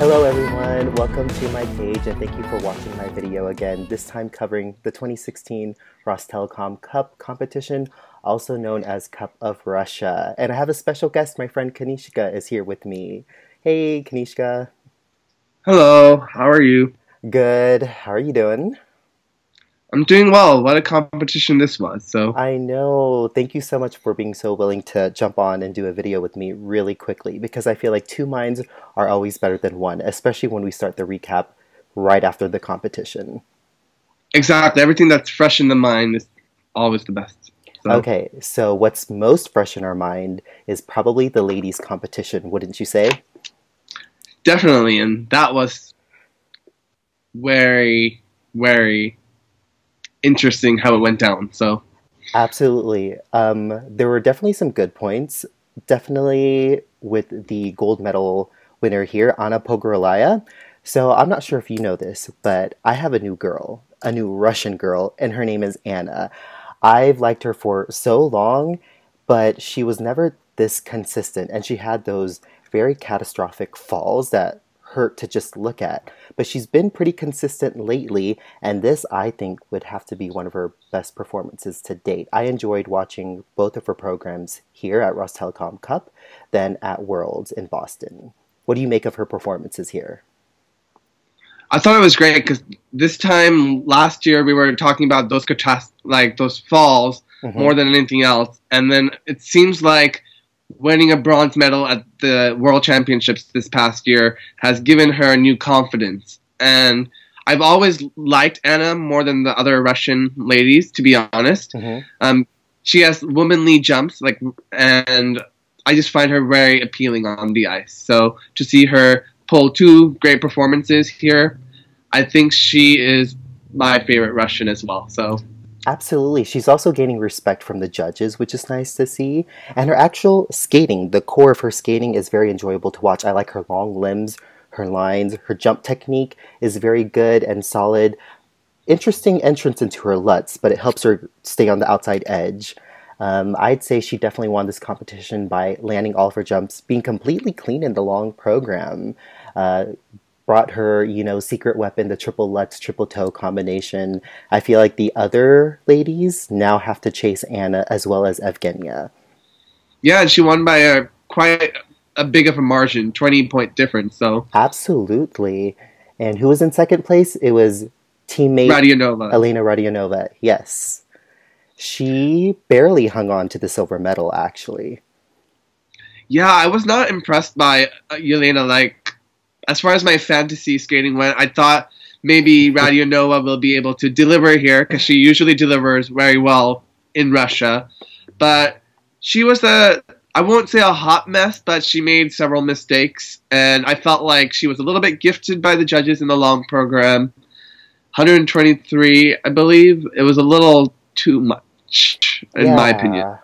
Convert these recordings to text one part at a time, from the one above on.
Hello everyone, welcome to my page and thank you for watching my video again, this time covering the 2016 Rostelecom Cup competition, also known as Cup of Russia. And I have a special guest, my friend Kanishka is here with me. Hey Kanishka. Hello, how are you? Good, how are you doing? I'm doing well. What a competition this was. So I know. Thank you so much for being so willing to jump on and do a video with me really quickly, because I feel like two minds are always better than one, especially when we start the recap right after the competition. Exactly. Everything that's fresh in the mind is always the best. So. Okay. So what's most fresh in our mind is probably the ladies' competition, wouldn't you say? Definitely. And that was very, very interesting how it went down. So absolutely, there were definitely some good points, definitely with the gold medal winner here, Anna Pogorilaya. So I'm not sure if you know this, but I have a new girl, a new Russian girl, and her name is Anna. I've liked her for so long, but she was never this consistent, and she had those very catastrophic falls that hurt to just look at, but she's been pretty consistent lately, and this I think would have to be one of her best performances to date. I enjoyed watching both of her programs here at Rostelecom Cup, then at Worlds in Boston. What do you make of her performances here? I thought it was great, because this time last year we were talking about those falls more than anything else, and then it seems like winning a bronze medal at the World Championships this past year has given her new confidence. And I've always liked Anna more than the other Russian ladies, to be honest. She has womanly jumps, like, and I just find her very appealing on the ice. So to see her pull two great performances here, I think she is my favorite Russian as well. So. Absolutely. She's also gaining respect from the judges, which is nice to see. And her actual skating, the core of her skating, is very enjoyable to watch. I like her long limbs, her lines, her jump technique is very good and solid. Interesting entrance into her lutz, but it helps her stay on the outside edge. I'd say she definitely won this competition by landing all of her jumps, being completely clean in the long program. Brought her, you know, secret weapon, the triple lutz, triple toe combination. I feel like the other ladies now have to chase Anna as well as Evgenia. Yeah, and she won by quite a big of a margin, 20-point difference. So absolutely. And who was in second place? It was teammate Radionova. Elena Radionova. Yes, she barely hung on to the silver medal, actually. Yeah, I was not impressed by Yelena. As far as my fantasy skating went, I thought maybe Radionova will be able to deliver here, because she usually delivers very well in Russia. But she was a, I won't say a hot mess, but she made several mistakes. And I felt like she was a little bit gifted by the judges in the long program. 123, I believe. It was a little too much, in my opinion.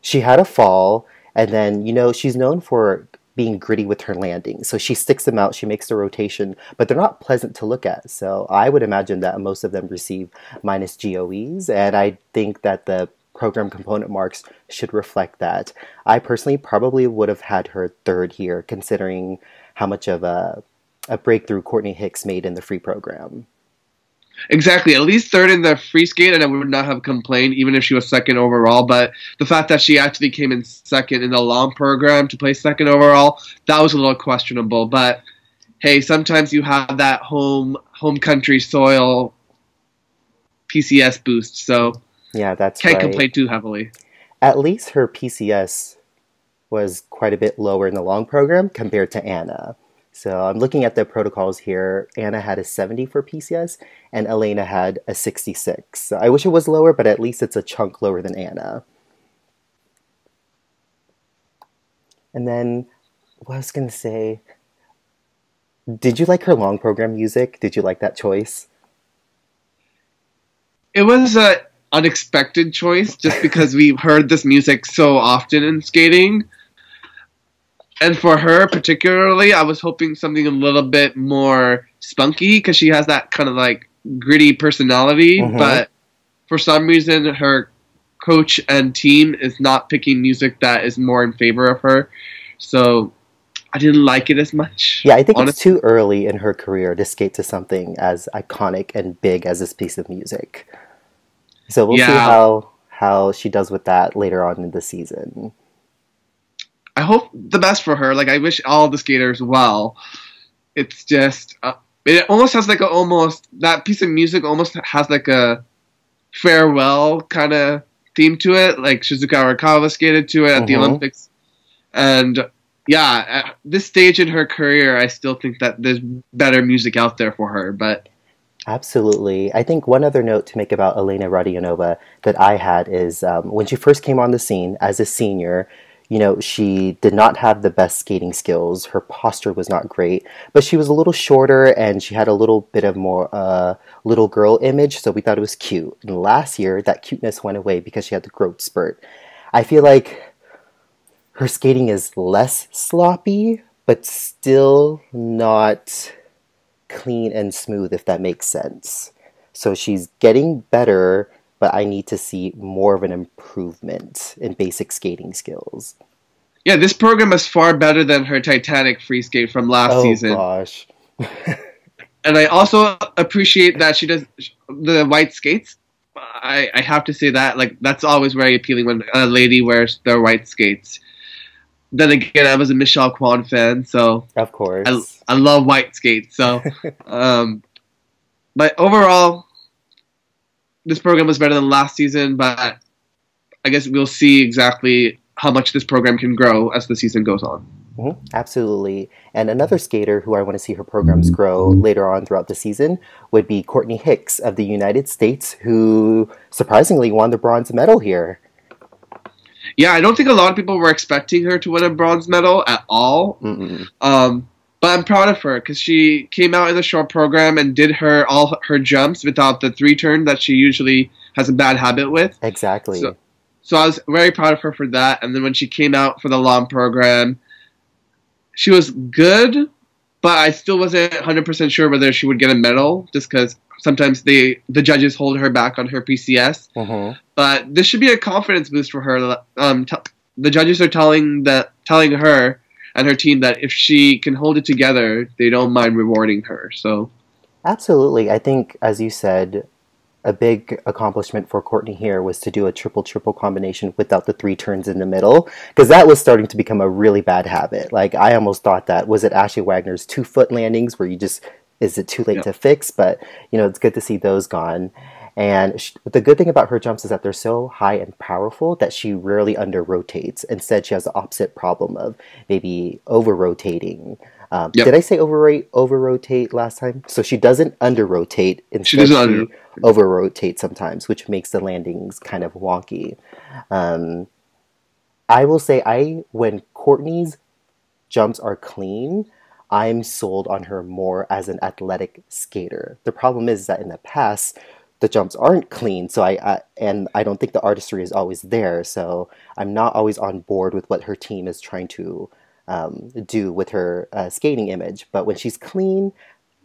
She had a fall, and then, you know, she's known for being gritty with her landing. So she sticks them out, she makes the rotation, but they're not pleasant to look at. So I would imagine that most of them receive minus GOEs, and I think that the program component marks should reflect that. I personally probably would have had her third here, considering how much of a breakthrough Courtney Hicks made in the free program. Exactly, at least third in the free skate, and I would not have complained even if she was second overall, but the fact that she actually came in second in the long program to play second overall, that was a little questionable. But hey, sometimes you have that home country soil PCS boost, so yeah, that's right. Can't complain too heavily. At least her PCS was quite a bit lower in the long program compared to Anna. So I'm looking at the protocols here. Anna had a 70 for PCS, and Elena had a 66. So I wish it was lower, but at least it's a chunk lower than Anna. And then, what I was going to say, did you like her long program music? Did you like that choice? It was an unexpected choice, just because we've heard this music so often in skating. And for her particularly, I was hoping something a little bit more spunky, because she has that kind of like gritty personality. But for some reason, her coach and team is not picking music that is more in favor of her. So I didn't like it as much. Yeah, I think honestly, it's too early in her career to skate to something as iconic and big as this piece of music. So we'll see how she does with that later on in the season. I hope the best for her. Like, I wish all the skaters well. It's just, it almost has like a, that piece of music almost has like a farewell kind of theme to it. Like, Shizuka Arakawa skated to it at the Olympics. And yeah, at this stage in her career, I still think that there's better music out there for her, but... Absolutely. I think one other note to make about Elena Radionova that I had is when she first came on the scene as a senior, you know, she did not have the best skating skills. Her posture was not great, but she was a little shorter and she had a little bit of more little girl image, so we thought it was cute. And last year, that cuteness went away because she had the growth spurt. I feel like her skating is less sloppy, but still not... clean and smooth, if that makes sense. So she's getting better, but I need to see more of an improvement in basic skating skills. Yeah, this program is far better than her Titanic free skate from last season. Oh gosh. And I also appreciate that she does the white skates. I have to say that, like, that's always very appealing when a lady wears their white skates. Then again, I was a Michelle Kwan fan, so of course I love white skates. So, but overall, this program was better than last season. But I guess we'll see exactly how much this program can grow as the season goes on. Mm-hmm. Absolutely. And another skater who I want to see her programs grow later on throughout the season would be Courtney Hicks of the United States, who surprisingly won the bronze medal here. Yeah, I don't think a lot of people were expecting her to win a bronze medal at all. But I'm proud of her because she came out in the short program and did her all her jumps without the three turn that she usually has a bad habit with. Exactly. So I was very proud of her for that. And then when she came out for the long program, she was good, but I still wasn't 100% sure whether she would get a medal just because sometimes the judges hold her back on her PCS. But this should be a confidence boost for her. The judges are telling her and her team that if she can hold it together, they don't mind rewarding her. So, absolutely. I think, as you said, a big accomplishment for Courtney here was to do a triple-triple combination without the three turns in the middle, because that was starting to become a really bad habit. Like, I almost thought that, was it Ashley Wagner's two-foot landings where you just... Is it too late to fix? But, you know, it's good to see those gone. And the good thing about her jumps is that they're so high and powerful that she rarely under-rotates. Instead, she has the opposite problem of maybe over-rotating. Did I say over-rotate last time? So she doesn't under-rotate. Instead, she over-rotates sometimes, which makes the landings kind of wonky. I will say, when Courtney's jumps are clean... I'm sold on her more as an athletic skater. The problem is that in the past, the jumps aren't clean, so I don't think the artistry is always there, so I'm not always on board with what her team is trying to do with her skating image. But when she's clean,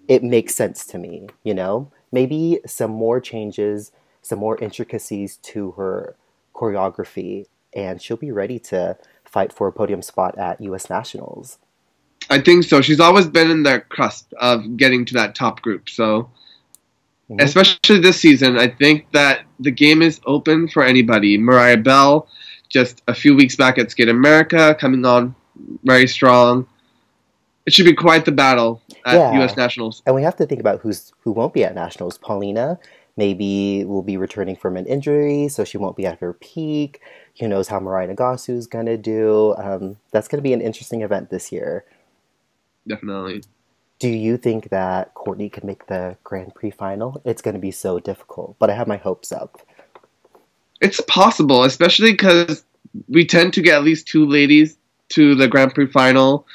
it makes sense to me, you know? Maybe some more changes, some more intricacies to her choreography, and she'll be ready to fight for a podium spot at U.S. Nationals. I think so. She's always been in the cusp of getting to that top group. So, especially this season, I think that the game is open for anybody. Mariah Bell, just a few weeks back at Skate America, coming on very strong. It should be quite the battle at U.S. Nationals. And we have to think about who won't be at Nationals. Paulina maybe will be returning from an injury, so she won't be at her peak. Who knows how Mariah Nagasu is going to do. That's going to be an interesting event this year. Definitely. Do you think that Courtney can make the Grand Prix final? It's going to be so difficult, but I have my hopes up. It's possible, especially because we tend to get at least two ladies to the Grand Prix final,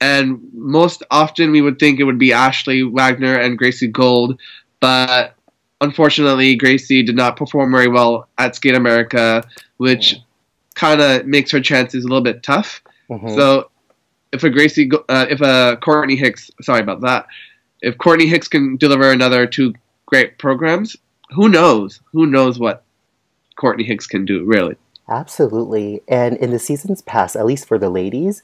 and most often we would think it would be Ashley Wagner and Gracie Gold, but unfortunately Gracie did not perform very well at Skate America, which kind of makes her chances a little bit tough. So... If Courtney Hicks can deliver another two great programs, who knows? Who knows what Courtney Hicks can do, really? Absolutely. And in the seasons past, at least for the ladies,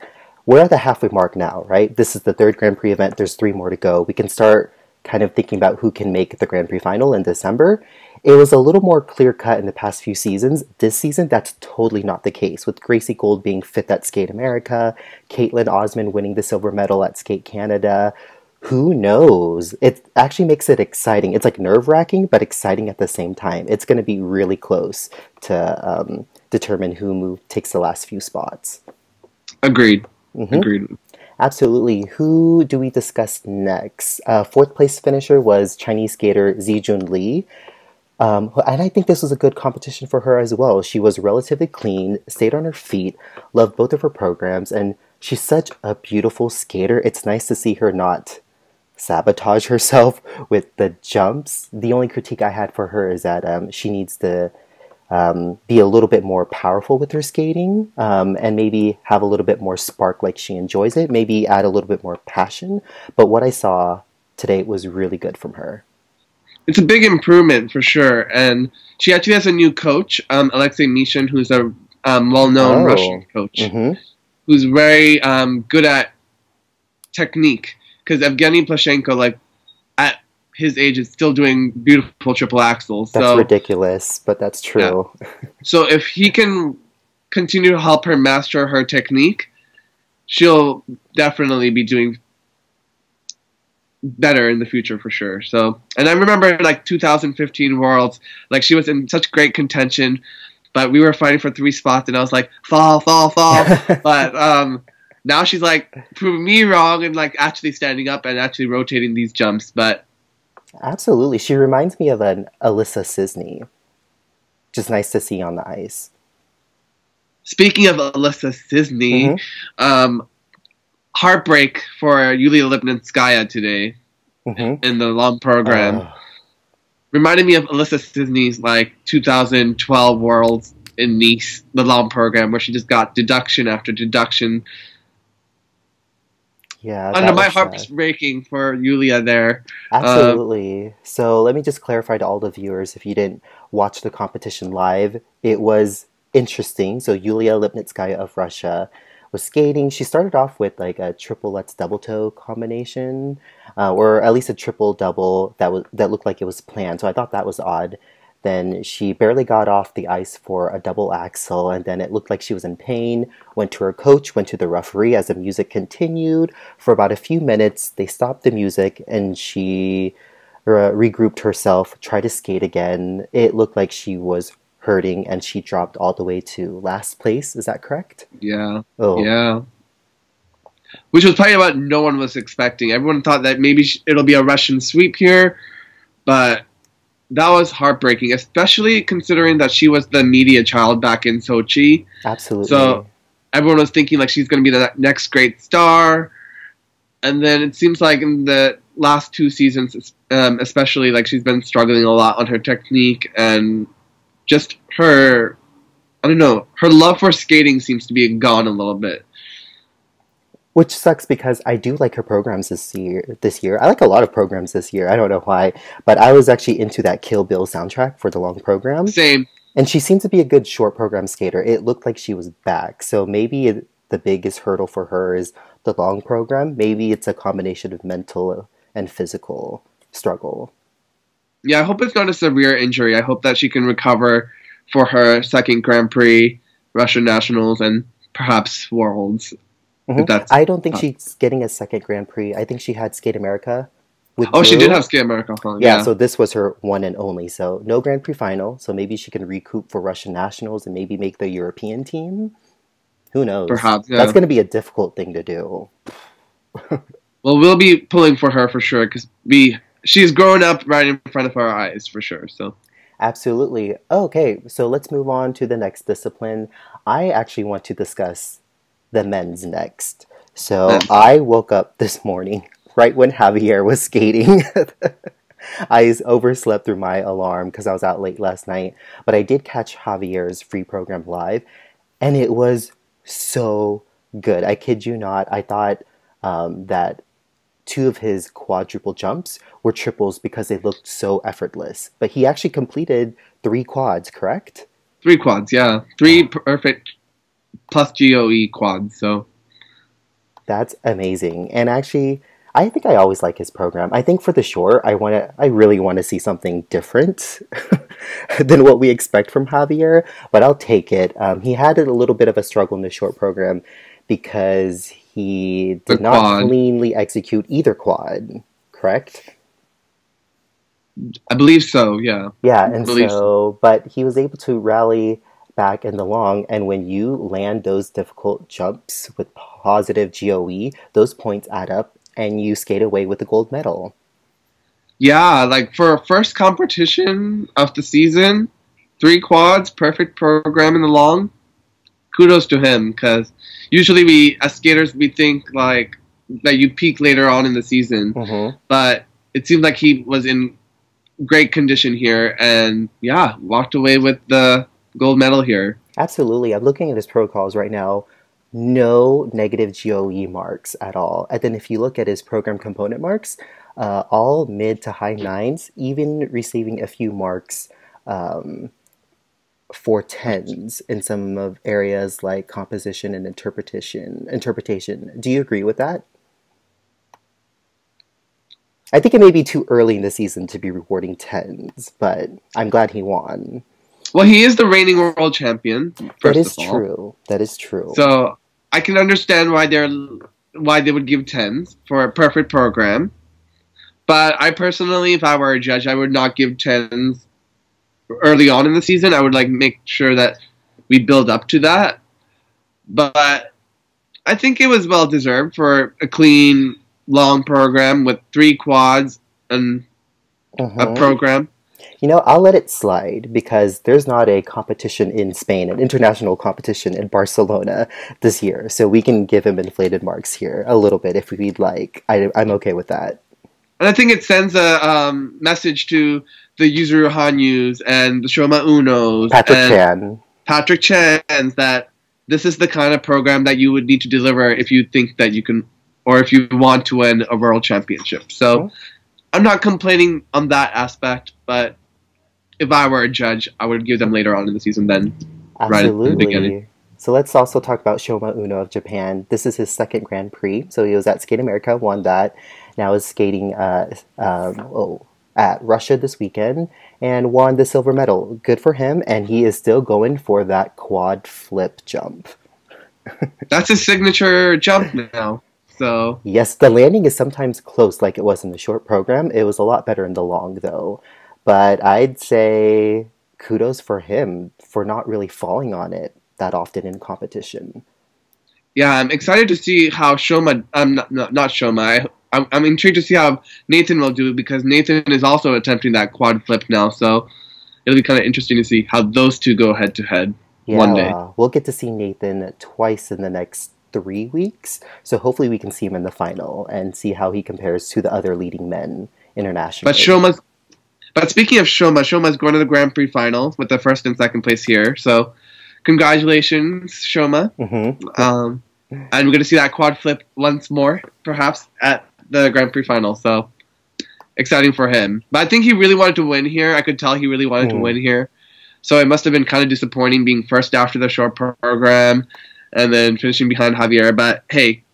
we're at the halfway mark now, right? This is the third Grand Prix event. There's three more to go. We can start kind of thinking about who can make the Grand Prix final in December. It was a little more clear-cut in the past few seasons. This season, that's totally not the case, with Gracie Gold being fifth at Skate America, Kaitlyn Osmond winning the silver medal at Skate Canada. Who knows? It actually makes it exciting. It's like nerve-wracking, but exciting at the same time. It's going to be really close to determine who takes the last few spots. Agreed. Mm-hmm. Agreed. Absolutely. Who do we discuss next? Fourth place finisher was Chinese skater Zijun Li. And I think this was a good competition for her as well. She was relatively clean, stayed on her feet, loved both of her programs, and she's such a beautiful skater. It's nice to see her not sabotage herself with the jumps. The only critique I had for her is that she needs to be a little bit more powerful with her skating, and maybe have a little bit more spark like she enjoys it, maybe add a little bit more passion. But what I saw today was really good from her. It's a big improvement for sure. And she actually has a new coach, Alexei Mishin, who's a well-known Russian coach, mm-hmm. who's very good at technique. Because Evgeny Plushenko, like, at his age is still doing beautiful triple axels. That's ridiculous, but that's true. Yeah. So if he can continue to help her master her technique, she'll definitely be doing better in the future for sure. So, and I remember like 2015 Worlds, like she was in such great contention, but we were fighting for three spots, and I was like, fall. But now she's like proving me wrong and like actually standing up and actually rotating these jumps. But absolutely, she reminds me of an Alissa Czisny, which is nice to see on the ice. Speaking of Alissa Czisny, mm-hmm. Heartbreak for Yulia Lipnitskaya today, mm-hmm. in the long program. Reminded me of Alissa Czisny's like 2012 Worlds in Nice, the long program, where she just got deduction after deduction. Yeah, under my heart's breaking for Yulia there. Absolutely. So let me just clarify to all the viewers, if you didn't watch the competition live, it was interesting. So Yulia Lipnitskaya of Russia was skating. She started off with like a triple let's double toe combination, or at least a triple double that looked like it was planned. So I thought that was odd. Then she barely got off the ice for a double axel, and then it looked like she was in pain. Went to her coach, went to the referee as the music continued for about a few minutes. They stopped the music, and she regrouped herself, tried to skate again. It looked like she was hurting, and she dropped all the way to last place. Is that correct? Yeah. Oh. Yeah. Which was probably what no one was expecting. Everyone thought that maybe it'll be a Russian sweep here, but that was heartbreaking, especially considering that she was the media child back in Sochi. Absolutely. So everyone was thinking like she's going to be the next great star, and then it seems like in the last two seasons, especially, like she's been struggling a lot on her technique and just her, I don't know, her love for skating seems to be gone a little bit. Which sucks, because I do like her programs this year. I like a lot of programs this year. I don't know why, but I was actually into that Kill Bill soundtrack for the long program. Same. And she seemed to be a good short program skater. It looked like she was back. So maybe the biggest hurdle for her is the long program. Maybe it's a combination of mental and physical struggle. Yeah, I hope it's not a severe injury. I hope that she can recover for her second Grand Prix, Russian Nationals, and perhaps Worlds. Mm-hmm. I don't think she's getting a second Grand Prix. I think she had Skate America. She did have Skate America. Yeah, so this was her one and only. So no Grand Prix final. So maybe she can recoup for Russian Nationals and maybe make the European team. Who knows? Perhaps, yeah. That's going to be a difficult thing to do. Well, we'll be pulling for her for sure, because she's grown up right in front of our eyes, for sure. So, absolutely. Okay, so let's move on to the next discipline. I actually want to discuss the men's next. So I woke up this morning right when Javier was skating. I overslept through my alarm because I was out late last night. But I did catch Javier's free program live, and it was so good. I kid you not. I thought that two of his quadruple jumps were triples because they looked so effortless. But he actually completed three quads, correct? Three quads, yeah. Three perfect plus GOE quads. So That's amazing. And actually, I think I always like his program. I think for the short, I really want to see something different than what we expect from Javier, but I'll take it. He had a little bit of a struggle in the short program because he did not cleanly execute either quad, correct? I believe so, yeah. Yeah, and so, but he was able to rally back in the long, and when you land those difficult jumps with positive GOE, those points add up and you skate away with the gold medal. Yeah, like for a first competition of the season, 3 quads, perfect program in the long, kudos to him, because usually we, as skaters, we think like that you peak later on in the season, but it seemed like he was in great condition here and yeah, walked away with the gold medal here. Absolutely. I'm looking at his protocols right now. No negative GOE marks at all. And then if you look at his program component marks, all mid to high 9s, even receiving a few marks for 10s in some of areas like composition and interpretation. Do you agree with that? I think it may be too early in the season to be rewarding 10s, but I'm glad he won. Well, he is the reigning world champion, first of all. That is true. So I can understand why they would give 10s for a perfect program. But I personally, if I were a judge, I would not give 10s early on in the season. I would like make sure that we build up to that. But I think it was well-deserved for a clean, long program with 3 quads and a program. You know, I'll let it slide because there's not a competition in Spain, an international competition in Barcelona this year. So we can give him inflated marks here a little bit if we'd like. I'm okay with that. And I think it sends a message to the Yuzuru Hanyus and the Shoma Unos. Patrick Chan's that this is the kind of program that you would need to deliver if you think that you can, or if you want to win a world championship. So I'm not complaining on that aspect, but if I were a judge, I would give them later on in the season then. Absolutely. Right at the beginning. So let's also talk about Shoma Uno of Japan. This is his second Grand Prix. So he was at Skate America, won that. Now is skating at Russia this weekend and won the silver medal. Good for him. And he is still going for that quad flip jump. That's his signature jump now. So. Yes, the landing is sometimes close like it was in the short program. It was a lot better in the long, though. But I'd say kudos for him for not really falling on it that often in competition. Yeah, I'm excited to see how Shoma... I'm intrigued to see how Nathan will do, because Nathan is also attempting that quad flip now. So it'll be kind of interesting to see how those two go head-to-head one day. We'll get to see Nathan twice in the next 3 weeks, so hopefully we can see him in the final and see how he compares to the other leading men internationally. But speaking of Shoma's going to the Grand Prix final with the first and second place here, so congratulations, Shoma. And we're going to see that quad flip once more, perhaps, at the Grand Prix final, so exciting for him. But I think he really wanted to win here. I could tell he really wanted to win here, so it must have been kind of disappointing being first after the short program, and then finishing behind Javier. But hey,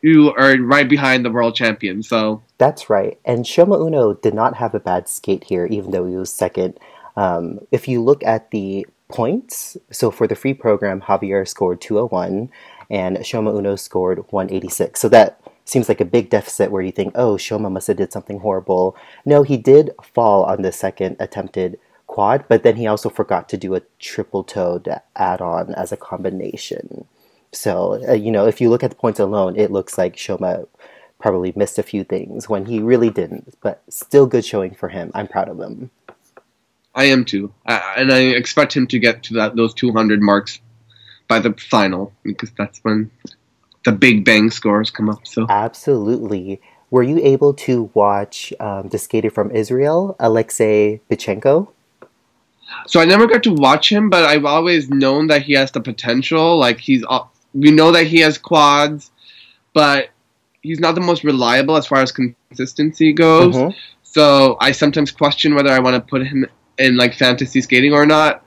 you are right behind the world champion, so... That's right. And Shoma Uno did not have a bad skate here, even though he was second. If you look at the points, so for the free program, Javier scored 201, and Shoma Uno scored 186. So that seems like a big deficit where you think, oh, Shoma must have did something horrible. No, he did fall on the second attempted quad, but then he also forgot to do a triple toe to add on as a combination. So, you know, if you look at the points alone, it looks like Shoma probably missed a few things when he really didn't, but still good showing for him. I'm proud of him. I am too. And I expect him to get to those 200 marks by the final, because that's when the big bang scores come up. So absolutely. Were you able to watch the skater from Israel, Alexei Pichenko? So I never got to watch him, but I've always known that he has the potential. Like, we know that he has quads, but he's not the most reliable as far as consistency goes. So I sometimes question whether I want to put him in like fantasy skating or not.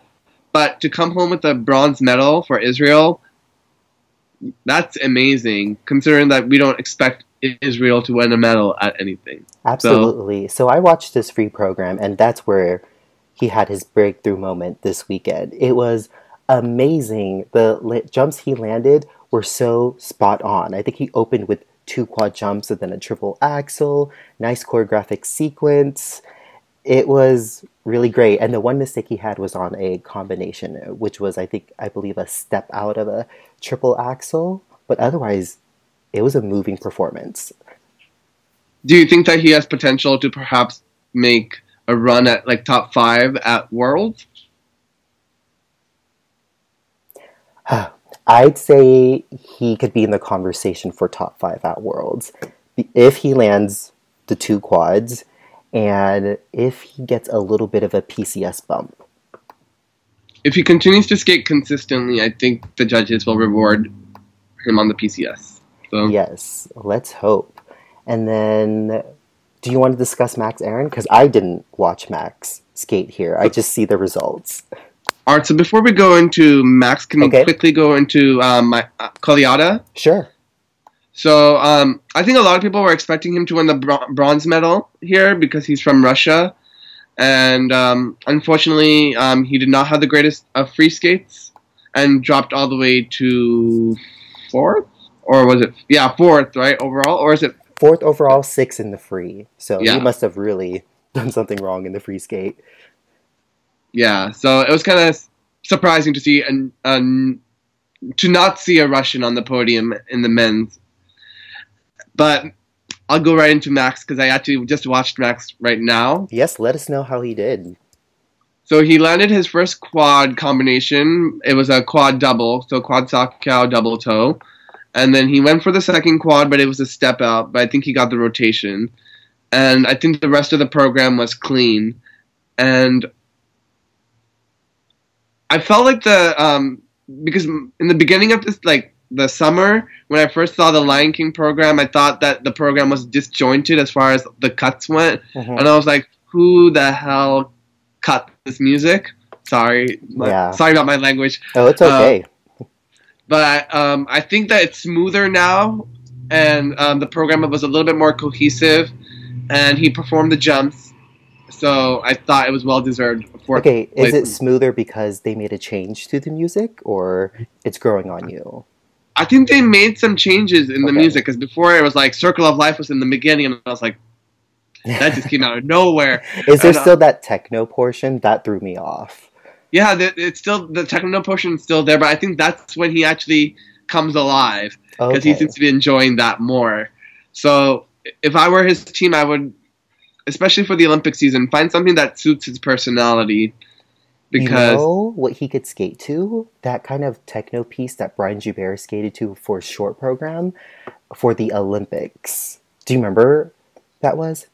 But to come home with a bronze medal for Israel, that's amazing, considering that we don't expect Israel to win a medal at anything. Absolutely. So I watched this free program, and that's where he had his breakthrough moment this weekend. It was amazing. The jumps he landed were so spot on. I think he opened with 2 quad jumps and then a triple axel. Nice choreographic sequence. It was really great. And the one mistake he had was on a combination, which was, I believe, a step out of a triple axel. But otherwise, it was a moving performance. Do you think that he has potential to perhaps make a run at, like, top 5 at Worlds? I'd say he could be in the conversation for top 5 at Worlds. If he lands the 2 quads, and if he gets a little bit of a PCS bump. If he continues to skate consistently, I think the judges will reward him on the PCS. So. Yes, let's hope. And then, do you want to discuss Max Aaron? Because I didn't watch Max skate here. I just see the results. All right, so before we go into Max, can we quickly go into Koliada? Sure. So I think a lot of people were expecting him to win the bronze medal here because he's from Russia. And unfortunately, he did not have the greatest of free skates and dropped all the way to 4th? Or was it? Yeah, 4th, right, overall? Or is it? 4th overall, 6th in the free. So yeah. He must have really done something wrong in the free skate. Yeah, so it was kind of surprising to see to not see a Russian on the podium in the men's. But I'll go right into Max because I actually just watched Max right now. Yes, let us know how he did. So he landed his first quad combination. It was a quad double, so quad sock cow, double toe. And then he went for the second quad, but it was a step out. But I think he got the rotation. And I think the rest of the program was clean. And I felt like the, because in the beginning of this, like the summer, when I first saw the Lion King program, I thought that the program was disjointed as far as the cuts went. And I was like, who the hell cut this music? Sorry. Yeah. Sorry about my language. Oh, it's okay. But I think that it's smoother now, and the program was a little bit more cohesive, and he performed the jumps. So I thought it was well-deserved. Okay, is it smoother because they made a change to the music, or it's growing on you? I think they made some changes in the music, because before it was like Circle of Life was in the beginning, and I was like, that just came out of nowhere. Is there still that techno portion? That threw me off. Yeah, it's still, the techno portion is still there, but I think that's when he actually comes alive, because he seems to be enjoying that more. So if I were his team, I would... especially for the Olympic season, find something that suits his personality. Because you know what he could skate to? That kind of techno piece that Brian Joubert skated to for a short program for the Olympics. Do you remember that was?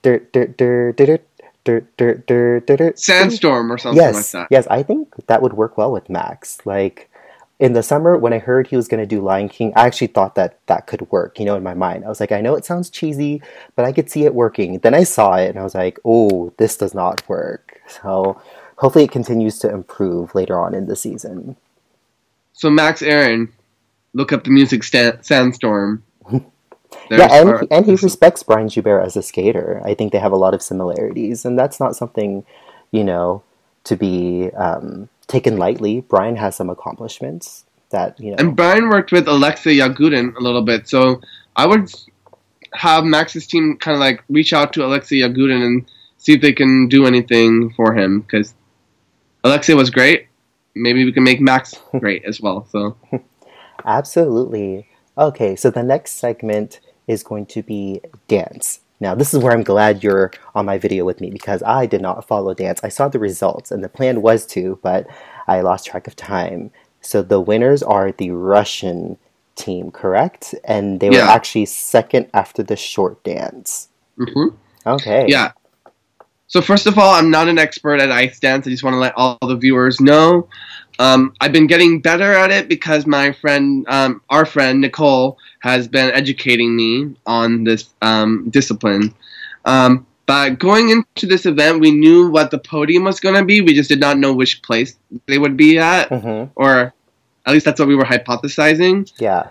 Sandstorm or something like that. Yes, I think that would work well with Max. Like, in the summer, when I heard he was going to do Lion King, I actually thought that that could work, you know, in my mind. I was like, I know it sounds cheesy, but I could see it working. Then I saw it, and I was like, oh, this does not work. So hopefully it continues to improve later on in the season. So Max Aaron, look up the music Sandstorm. Yeah, and he respects Brian Joubert as a skater. I think they have a lot of similarities, and that's not something, you know, to be... taken lightly. Brian has some accomplishments that, you know. And Brian worked with Alexei Yagudin a little bit, so I would have Max's team kind of like reach out to Alexei Yagudin and see if they can do anything for him, because Alexei was great. Maybe we can make Max great as well. So absolutely. Okay, so the next segment is going to be dance. Now, this is where I'm glad you're on my video with me, because I did not follow dance. I saw the results, and the plan was to, but I lost track of time. So the winners are the Russian team, correct? And they were actually second after the short dance. Okay. Yeah. So first of all, I'm not an expert at ice dance. I just want to let all the viewers know. I've been getting better at it because my friend, our friend Nicole, has been educating me on this discipline. But going into this event, we knew what the podium was going to be. We just did not know which place they would be at, or at least that's what we were hypothesizing. Yeah.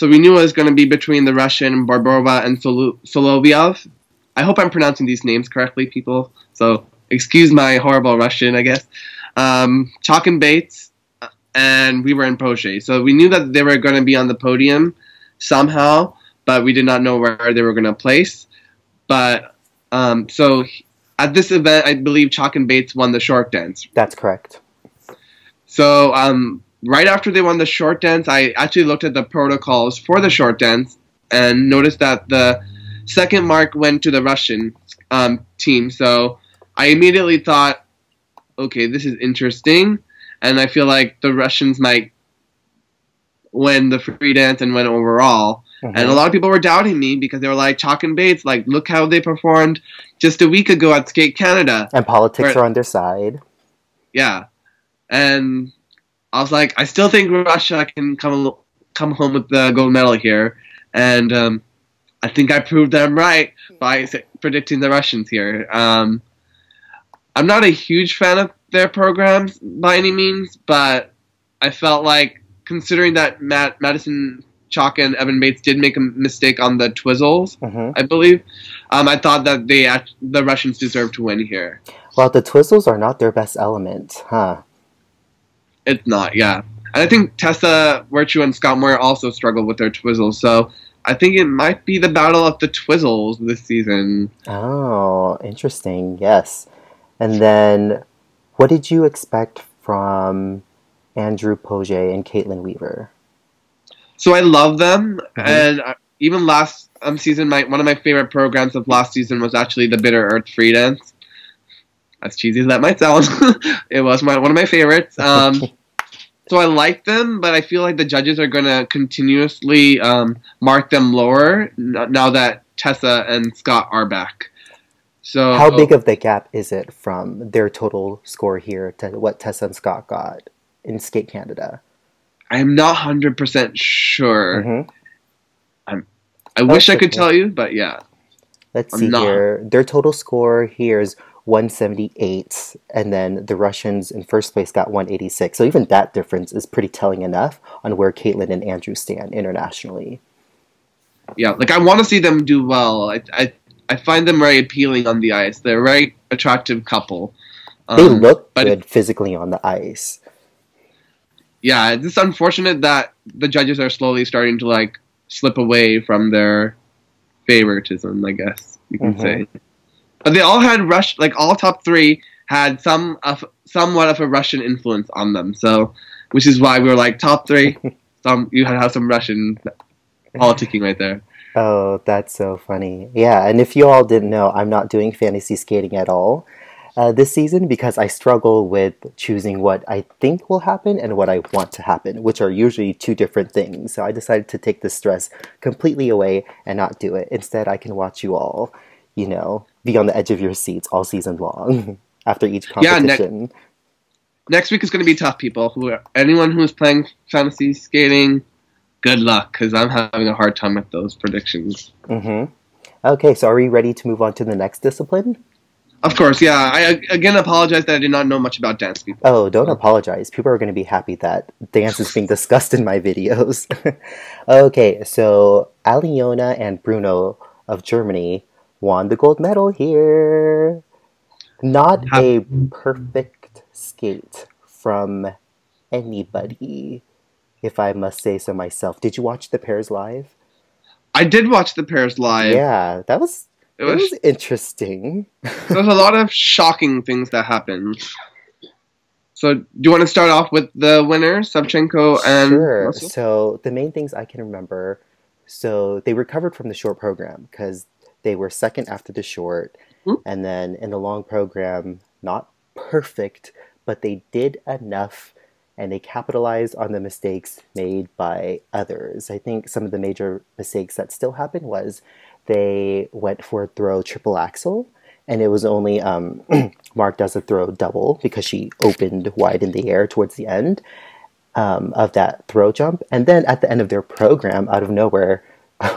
So we knew it was going to be between the Russian Barbarova and Solovyov. I hope I'm pronouncing these names correctly, people. So excuse my horrible Russian, I guess. Chock and Bates, and we were in Poche. So we knew that they were going to be on the podium somehow, but we did not know where they were going to place. But so at this event, I believe Chock and Bates won the short dance. That's correct. So right after they won the short dance, I actually looked at the protocols for the short dance and noticed that the second mark went to the Russian team. So I immediately thought, okay, this is interesting, and I feel like the Russians might win the free dance and win overall. Mm-hmm. And a lot of people were doubting me because they were like, Chock and Bates, like, look how they performed just a week ago at Skate Canada. And politics are on their side. Yeah. And I was like, I still think Russia can come home with the gold medal here. And I think I proved them right by predicting the Russians here. I'm not a huge fan of their programs by any means, but I felt like, considering that Madison Chock and Evan Bates did make a mistake on the twizzles, mm-hmm. I believe, I thought that the Russians deserved to win here. Well, the twizzles are not their best element, huh? It's not, yeah. And I think Tessa Virtue and Scott Moir also struggled with their twizzles, so I think it might be the battle of the twizzles this season. Oh, interesting, yes. And then, what did you expect from Andrew Poje and Caitlin Weaver? So I love them, mm-hmm. and even last season, one of my favorite programs of last season was actually the Bitter Earth Free Dance. As cheesy as that might sound, it was one of my favorites. So I like them, but I feel like the judges are going to continuously mark them lower now that Tessa and Scott are back. So how big of the gap is it from their total score here to what Tessa and Scott got in Skate Canada? I'm not 100% sure. Mm-hmm. I wish I could tell you, but yeah. Let's see here. Their total score here is 178, and then the Russians in first place got 186. So even that difference is pretty telling enough on where Caitlin and Andrew stand internationally. Yeah, like I want to see them do well. I find them very appealing on the ice. They're a very attractive couple. They look good physically on the ice. Yeah, it's just unfortunate that the judges are slowly starting to like slip away from their favoritism, I guess you can say. But they all had all top three had somewhat of a Russian influence on them. So, which is why we were like top three. You had to have some Russian politicking right there. Oh, that's so funny. Yeah, and if you all didn't know, I'm not doing fantasy skating at all this season because I struggle with choosing what I think will happen and what I want to happen, which are usually two different things. So I decided to take the stress completely away and not do it. Instead, I can watch you all, you know, be on the edge of your seats all season long after each competition. Yeah, next week is going to be tough, people. Anyone who is playing fantasy skating, good luck, because I'm having a hard time with those predictions. Mm-hmm. Okay, so are we ready to move on to the next discipline? Of course, yeah. I again apologize that I did not know much about dance, people. Oh, don't apologize. People are going to be happy that dance is being discussed in my videos. Okay, so Aliona and Bruno of Germany won the gold medal here. Not a perfect skate from anybody, if I must say so myself. Did you watch the pairs live? I did watch the pairs live. Yeah, that was it was interesting. There's a lot of shocking things that happened. So do you want to start off with the winners, Savchenko and... Sure. Russell? So the main things I can remember, so they recovered from the short program because they were second after the short, and then in the long program, not perfect, but they did enough, and they capitalized on the mistakes made by others. I think some of the major mistakes that still happened was they went for a throw triple axel, and it was only marked as a throw double because she opened wide in the air towards the end of that throw jump. And then at the end of their program, out of nowhere,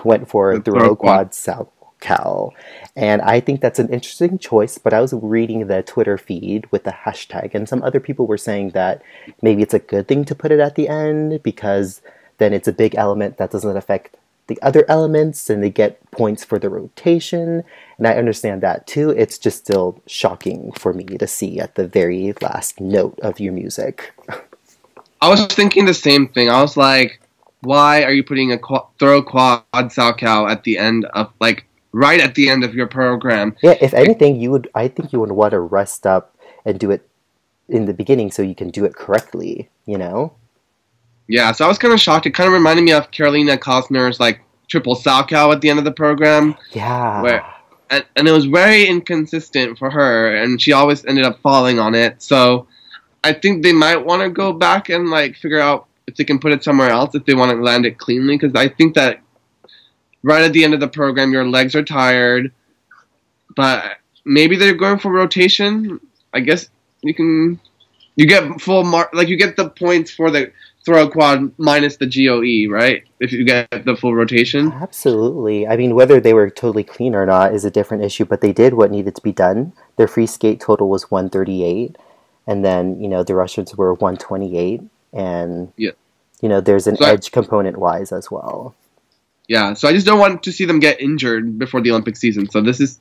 went for a throw quad salto. Cal. And I think that's an interesting choice, but I was reading the Twitter feed with the hashtag, and some other people were saying that maybe it's a good thing to put it at the end because then it's a big element that doesn't affect the other elements, and they get points for the rotation, and I understand that too. It's just still shocking for me to see at the very last note of your music. I was thinking the same thing. I was like, why are you putting a throw quad Salchow at the end of, like, right at the end of your program? Yeah, if anything, you would, I think you would want to rest up and do it in the beginning so you can do it correctly, you know? Yeah, so I was kind of shocked. It kind of reminded me of Carolina Cosner's, like, triple Salchow at the end of the program. Yeah. Where, and it was very inconsistent for her, and she always ended up falling on it. So I think they might want to go back and, like, figure out if they can put it somewhere else, if they want to land it cleanly. Because I think that right at the end of the program, your legs are tired. But maybe they're going for rotation. I guess you can... You get full mark, like, you get the points for the throw quad minus the GOE, right? If you get the full rotation. Absolutely. I mean, whether they were totally clean or not is a different issue, but they did what needed to be done. Their free skate total was 138, and then, you know, the Russians were 128, and, yeah, you know, there's an edge component-wise as well. Yeah, so I just don't want to see them get injured before the Olympic season, so this is,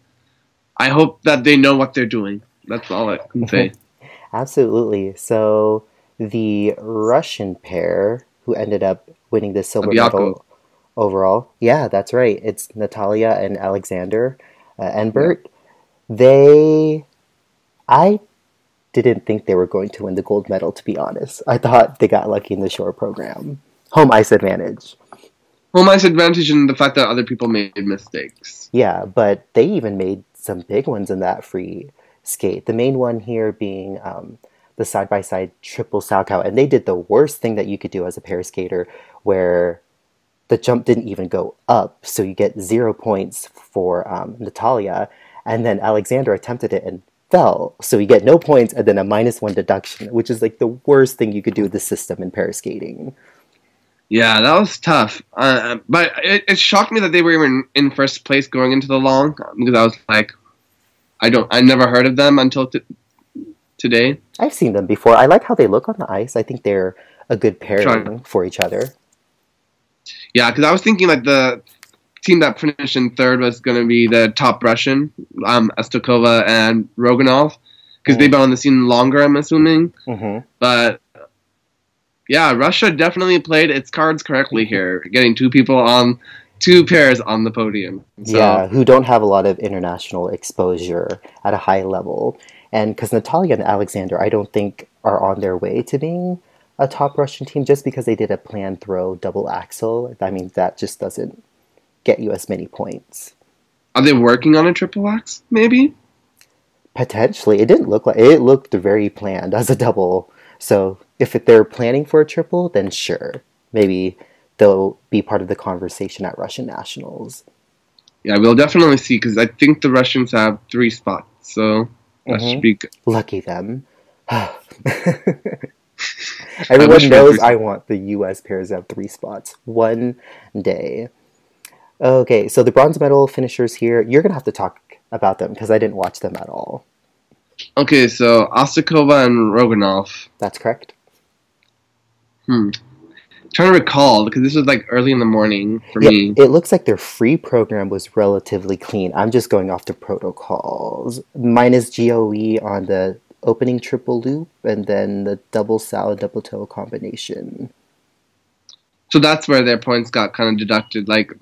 I hope that they know what they're doing. That's all I can say. Absolutely. So the Russian pair who ended up winning the silver medal overall, yeah, that's right. It's Natalia and Alexander Enbert. Yeah. I didn't think they were going to win the gold medal, to be honest. I thought they got lucky in the short program. Home ice advantage. Home ice advantage and the fact that other people made mistakes. Yeah, but they even made some big ones in that free skate. The main one here being the side-by-side triple Salchow, and they did the worst thing that you could do as a pair skater, where the jump didn't even go up, so you get 0 points for Natalia, and then Alexander attempted it and fell, so you get no points and then a -1 deduction, which is like the worst thing you could do with the system in pair skating. Yeah, that was tough, but it shocked me that they were even in first place going into the long, because I was like, I never heard of them until today. I've seen them before. I like how they look on the ice. I think they're a good pairing for each other. Yeah, because I was thinking like the team that finished in third was going to be the top Russian, Astokova and Roganov, because they've been on the scene longer, I'm assuming. Mm-hmm. But yeah, Russia definitely played its cards correctly here, getting two pairs on the podium. So. Yeah, who don't have a lot of international exposure at a high level. And because Natalia and Alexander, I don't think, are on their way to being a top Russian team just because they did a planned throw double axel. I mean, that just doesn't get you as many points. Are they working on a triple ax, maybe? Potentially. It didn't look like... It looked very planned as a double. So if they're planning for a triple, then sure. Maybe they'll be part of the conversation at Russian Nationals. Yeah, we'll definitely see, because I think the Russians have 3 spots, so that should be good. Lucky them. Everyone knows I want the U.S. pairs to have 3 spots one day. Okay, so the bronze medal finishers here, you're going to have to talk about them, because I didn't watch them at all. Okay, so Astokova and Roganov. That's correct. Trying to recall, because this was like early in the morning for me. It looks like their free program was relatively clean. I'm just going off the protocols. Minus GOE on the opening triple loop, and then the double salad, double toe combination. So that's where their points got kind of deducted, like,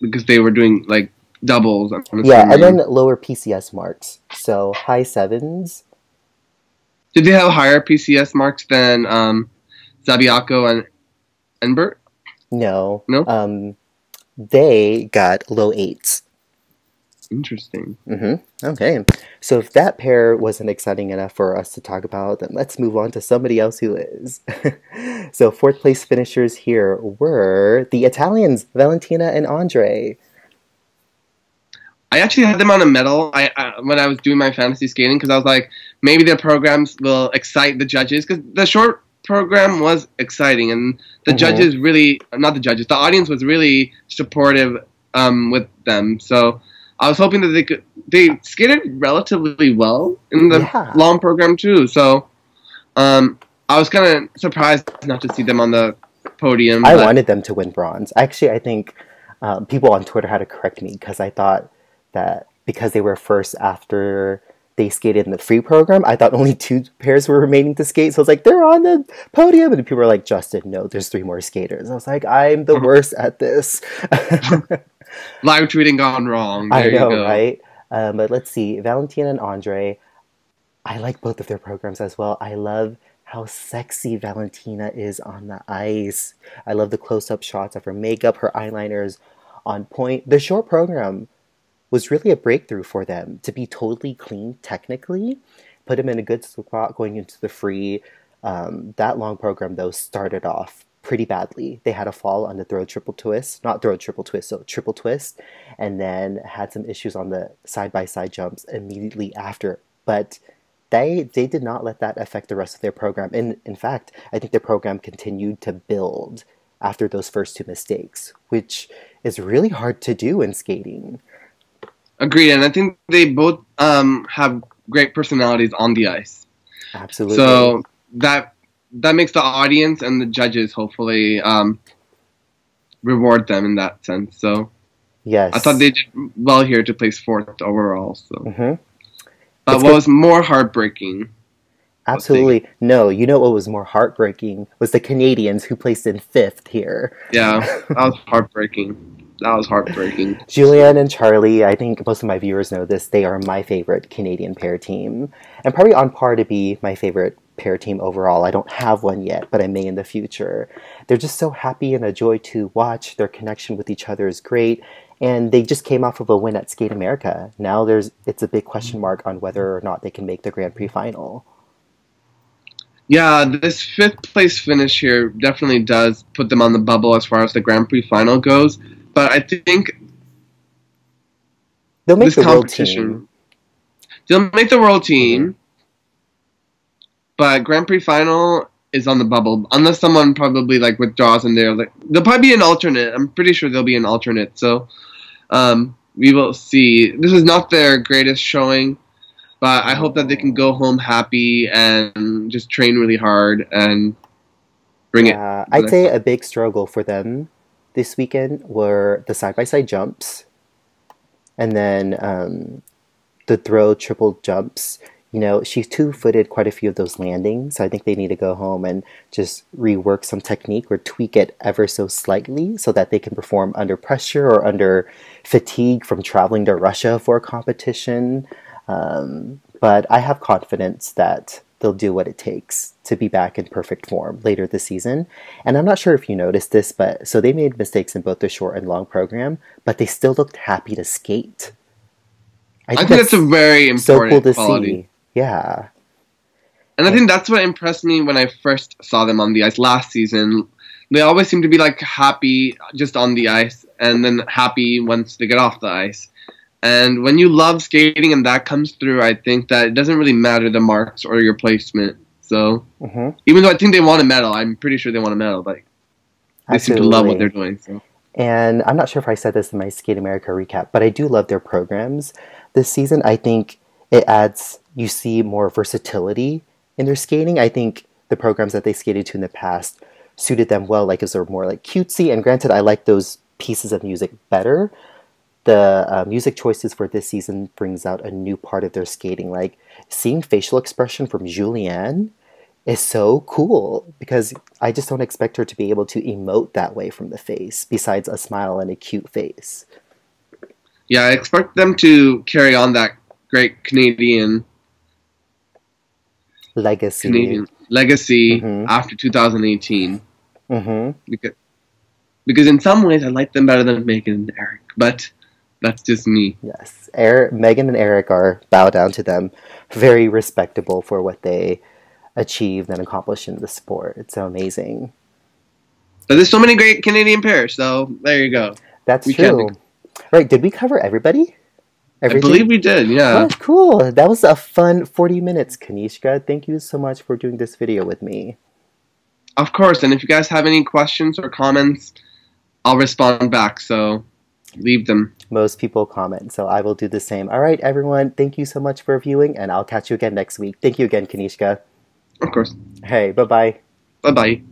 because they were doing like doubles. Yeah, and then lower PCS marks. So high 7s. Did they have higher PCS marks than Zabiako and Enbert? No. No? They got low 8s. Interesting. Okay. So if that pair wasn't exciting enough for us to talk about, then let's move on to somebody else who is. So fourth place finishers here were the Italians, Valentina and Andre. I actually had them on a medal when I was doing my fantasy skating, because I was like, maybe their programs will excite the judges, because the short program was exciting, and the judges really, not the judges, the audience was really supportive with them, so I was hoping that they skated relatively well in the long program too, so I was kind of surprised not to see them on the podium. I wanted them to win bronze. Actually, I think people on Twitter had to correct me because I thought that because they were first after they skated in the free program, I thought only 2 pairs were remaining to skate. So I was like, they're on the podium. And people were like, Justin, no, there's 3 more skaters. And I was like, I'm the worst at this. Live tweeting gone wrong. There I know, you go. Right? But let's see. Valentina and Andre, I like both of their programs as well. I love how sexy Valentina is on the ice. I love the close-up shots of her makeup. Her eyeliner is on point. The short program was really a breakthrough for them to be totally clean technically. Put them in a good spot going into the free. That long program, though, started off pretty badly. They had a fall on the triple twist, and then had some issues on the side-by-side jumps immediately after. But they did not let that affect the rest of their program. And in fact, I think their program continued to build after those first 2 mistakes, which is really hard to do in skating. Agreed, and I think they both have great personalities on the ice. Absolutely. So that makes the audience and the judges hopefully reward them in that sense. So yes, I thought they did well here to place 4th overall. So but what was more heartbreaking? Absolutely no. You know what was more heartbreaking was the Canadians who placed in 5th here. Yeah, that was heartbreaking. That was heartbreaking. Julianne and Charlie, I think most of my viewers know this, they are my favorite Canadian pair team. And probably on par to be my favorite pair team overall. I don't have one yet, but I may in the future. They're just so happy and a joy to watch. Their connection with each other is great. And they just came off of a win at Skate America. Now it's a big question mark on whether or not they can make the Grand Prix final. Yeah, this 5th place finish here definitely does put them on the bubble as far as the Grand Prix final goes. But I think they'll make the world team. They'll make the world team, but Grand Prix final is on the bubble. Unless someone probably like withdraws and they're like, there'll probably be an alternate. I'm pretty sure there'll be an alternate. So we will see. This is not their greatest showing, but I hope that they can go home happy and just train really hard and bring it. I'd say a big struggle for them this weekend were the side-by-side jumps and then the throw triple jumps. You know, she's two-footed quite a few of those landings, so I think they need to go home and just rework some technique or tweak it ever so slightly so that they can perform under pressure or under fatigue from traveling to Russia for a competition. But I have confidence that they'll do what it takes to be back in perfect form later this season. And I'm not sure if you noticed this, but so they made mistakes in both the short and long program, but they still looked happy to skate. I think that's a very important so cool quality. To see. Yeah. And I think that's what impressed me when I first saw them on the ice last season. They always seem to be like happy just on the ice and then happy once they get off the ice. And when you love skating and that comes through, I think that it doesn't really matter the marks or your placement. So even though I think they want a medal, I'm pretty sure they want a medal, but they seem to love what they're doing. So. And I'm not sure if I said this in my Skate America recap, but I do love their programs this season. I think it adds, you see more versatility in their skating. I think the programs that they skated to in the past suited them well, like it was more like cutesy. And granted, I like those pieces of music better. The music choices for this season brings out a new part of their skating. Like seeing facial expression from Julianne is so cool because I just don't expect her to be able to emote that way from the face besides a smile and a cute face. Yeah, I expect them to carry on that great Canadian legacy after 2018. Because in some ways I like them better than Megan and Eric, but that's just me. Yes, Megan and Eric bow down to them, very respectable for what they achieved and accomplished in the sport. It's so amazing. But there's so many great Canadian pairs, so there you go. That's true. Right, did we cover everybody? Everything? I believe we did, yeah. Oh, cool. That was a fun 40 minutes, Kanishka. Thank you so much for doing this video with me. Of course, and if you guys have any questions or comments, I'll respond back, so leave them. Most people comment, so I will do the same. All right, everyone, thank you so much for viewing, and I'll catch you again next week. Thank you again, Kanishka. Of course. Hey, bye-bye. Bye-bye.